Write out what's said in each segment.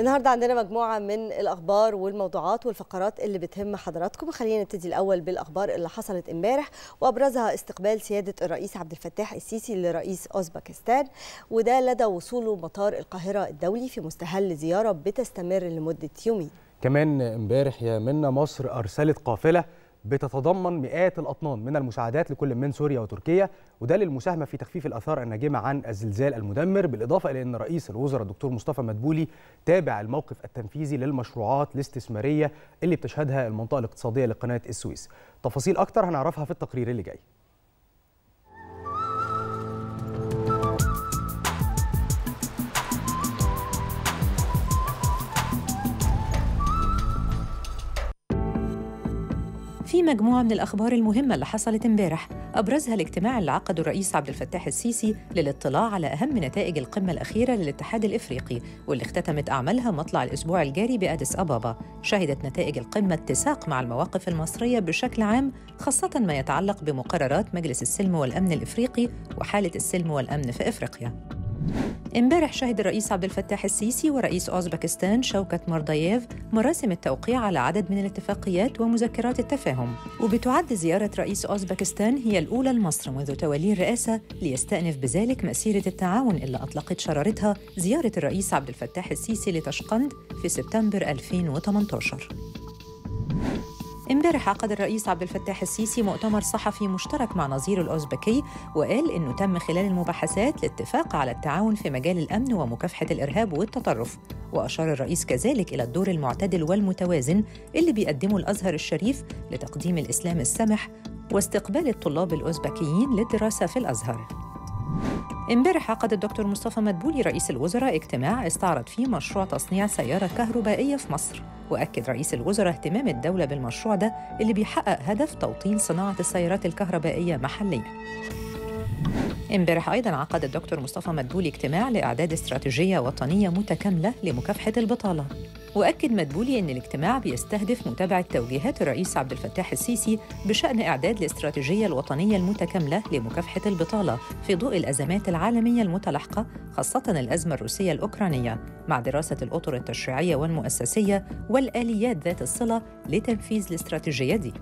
النهارده عندنا مجموعه من الاخبار والموضوعات والفقرات اللي بتهم حضراتكم. خلينا نبتدي الاول بالاخبار اللي حصلت امبارح وابرزها استقبال سياده الرئيس عبد الفتاح السيسي لرئيس اوزبكستان، وده لدى وصوله مطار القاهره الدولي في مستهل زياره بتستمر لمده يومين. كمان امبارح يا منا مصر ارسلت قافله بتتضمن مئات الأطنان من المساعدات لكل من سوريا وتركيا، وده للمساهمة في تخفيف الآثار الناجمة عن الزلزال المدمر، بالإضافة إلى أن رئيس الوزراء الدكتور مصطفى مدبولي تابع الموقف التنفيذي للمشروعات الاستثمارية اللي بتشهدها المنطقة الاقتصادية لقناة السويس. تفاصيل أكتر هنعرفها في التقرير اللي جاي. في مجموعة من الأخبار المهمة اللي حصلت امبارح أبرزها الاجتماع اللي عقده الرئيس عبد الفتاح السيسي للاطلاع على أهم نتائج القمة الأخيرة للاتحاد الإفريقي، واللي اختتمت أعمالها مطلع الأسبوع الجاري بأديس أبابا. شهدت نتائج القمة اتساق مع المواقف المصرية بشكل عام، خاصة ما يتعلق بمقررات مجلس السلم والأمن الإفريقي وحالة السلم والأمن في إفريقيا. امبارح شهد الرئيس عبد الفتاح السيسي ورئيس أوزبكستان شوكات مرضييف مراسم التوقيع على عدد من الاتفاقيات ومذكرات التفاهم، وبتعد زيارة رئيس أوزبكستان هي الأولى لمصر منذ توليه الرئاسة، ليستأنف بذلك مسيرة التعاون اللي أطلقت شرارتها زيارة الرئيس عبد الفتاح السيسي لتاشقند في سبتمبر 2018. امبارح عقد الرئيس عبد الفتاح السيسي مؤتمر صحفي مشترك مع نظيره الأوزبكي، وقال إنه تم خلال المباحثات الاتفاق على التعاون في مجال الأمن ومكافحة الإرهاب والتطرف، وأشار الرئيس كذلك إلى الدور المعتدل والمتوازن اللي بيقدمه الأزهر الشريف لتقديم الإسلام السمح واستقبال الطلاب الأوزبكيين للدراسة في الأزهر. امبارح عقد الدكتور مصطفى مدبولي رئيس الوزراء اجتماع استعرض فيه مشروع تصنيع سيارة كهربائية في مصر، وأكد رئيس الوزراء اهتمام الدولة بالمشروع ده اللي بيحقق هدف توطين صناعة السيارات الكهربائية محلياً. امبارح أيضاً عقد الدكتور مصطفى مدبولي اجتماع لإعداد استراتيجية وطنية متكاملة لمكافحة البطالة، وأكد مدبولي أن الاجتماع بيستهدف متابعة توجيهات الرئيس عبد الفتاح السيسي بشأن إعداد الاستراتيجية الوطنية المتكاملة لمكافحة البطالة في ضوء الأزمات العالمية المتلاحقة، خاصة الأزمة الروسية الأوكرانية، مع دراسة الأطر التشريعية والمؤسسية والآليات ذات الصلة لتنفيذ الاستراتيجية دي.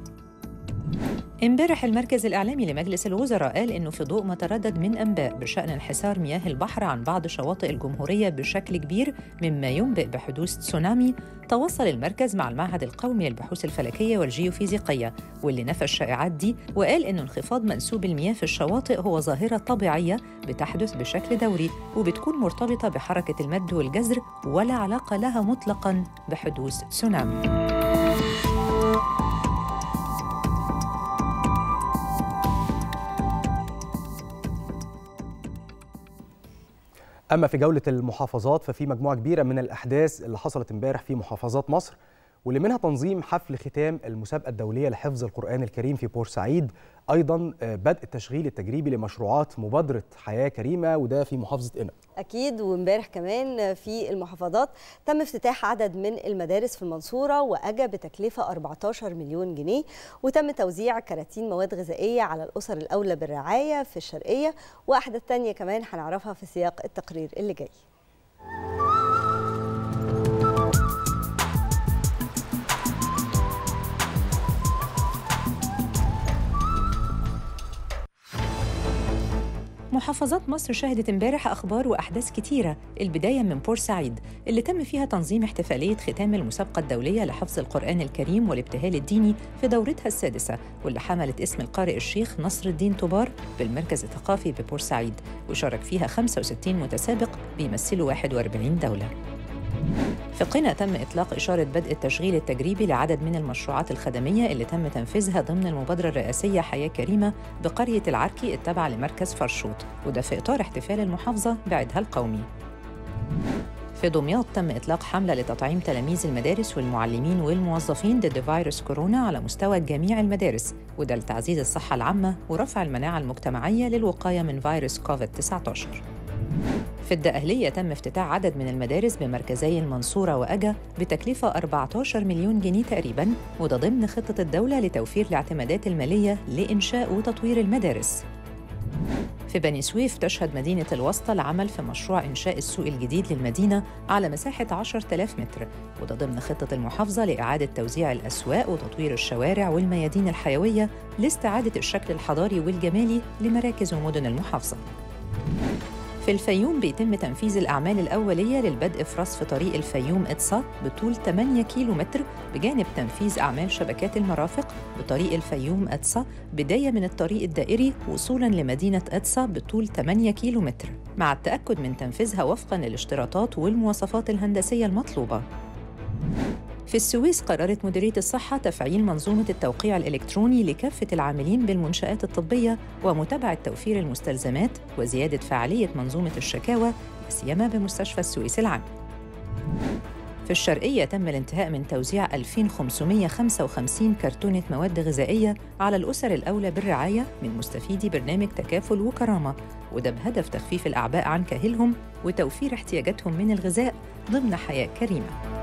امبارح المركز الإعلامي لمجلس الوزراء قال إنه في ضوء ما تردد من أنباء بشأن انحسار مياه البحر عن بعض شواطئ الجمهورية بشكل كبير مما ينبئ بحدوث تسونامي، تواصل المركز مع المعهد القومي للبحوث الفلكية والجيوفيزيقية واللي نفى الشائعات دي، وقال إنه انخفاض منسوب المياه في الشواطئ هو ظاهرة طبيعية بتحدث بشكل دوري وبتكون مرتبطة بحركة المد والجزر ولا علاقة لها مطلقاً بحدوث تسونامي. أما في جولة المحافظات ففي مجموعة كبيرة من الأحداث اللي حصلت امبارح في محافظات مصر، واللي منها تنظيم حفل ختام المسابقة الدولية لحفظ القرآن الكريم في بورسعيد، أيضا بدء التشغيل التجريبي لمشروعات مبادرة حياة كريمة وده في محافظة قنا. أكيد، وامبارح كمان في المحافظات تم افتتاح عدد من المدارس في المنصورة وأجى بتكلفة 14 مليون جنيه، وتم توزيع كراتين مواد غذائية على الأسر الأولى بالرعاية في الشرقية، وأحداث تانية كمان هنعرفها في سياق التقرير اللي جاي. محافظات مصر شهدت امبارح أخبار وأحداث كتيرة، البداية من بورسعيد اللي تم فيها تنظيم احتفالية ختام المسابقة الدولية لحفظ القرآن الكريم والابتهال الديني في دورتها السادسة، واللي حملت اسم القارئ الشيخ نصر الدين توبار بالمركز الثقافي ببورسعيد، وشارك فيها 65 متسابق بيمثلوا 41 دولة. في قنا تم إطلاق إشارة بدء التشغيل التجريبي لعدد من المشروعات الخدمية اللي تم تنفيذها ضمن المبادرة الرئاسية حياة كريمة بقرية العركي التابعة لمركز فرشوط، وده في إطار احتفال المحافظة بعيدها القومي. في دمياط تم إطلاق حملة لتطعيم تلاميذ المدارس والمعلمين والموظفين ضد فيروس كورونا على مستوى جميع المدارس، وده لتعزيز الصحة العامة ورفع المناعة المجتمعية للوقاية من فيروس كوفيد-19. في الدقهلية تم افتتاح عدد من المدارس بمركزي المنصورة وأجا بتكلفة 14 مليون جنيه تقريباً، وده ضمن خطة الدولة لتوفير الاعتمادات المالية لإنشاء وتطوير المدارس. في بني سويف تشهد مدينة الوسطى العمل في مشروع إنشاء السوق الجديد للمدينة على مساحة 10,000 متر، وده ضمن خطة المحافظة لإعادة توزيع الأسواق وتطوير الشوارع والميادين الحيوية لاستعادة الشكل الحضاري والجمالي لمراكز ومدن المحافظة. في الفيوم بيتم تنفيذ الأعمال الأولية للبدء في رصف طريق الفيوم إتصا بطول 8 كيلو متر، بجانب تنفيذ أعمال شبكات المرافق بطريق الفيوم إتصا، بداية من الطريق الدائري وصولاً لمدينة إتصا بطول 8 كيلو متر، مع التأكد من تنفيذها وفقاً للاشتراطات والمواصفات الهندسية المطلوبة. في السويس قررت مديرية الصحة تفعيل منظومة التوقيع الإلكتروني لكافة العاملين بالمنشآت الطبية ومتابعة توفير المستلزمات وزيادة فعالية منظومة الشكاوى، سيما بمستشفى السويس العام. في الشرقية تم الانتهاء من توزيع 2555 كرتونة مواد غذائية على الأسر الأولى بالرعاية من مستفيدي برنامج تكافل وكرامة، وده بهدف تخفيف الأعباء عن كاهلهم وتوفير احتياجاتهم من الغذاء ضمن حياة كريمة.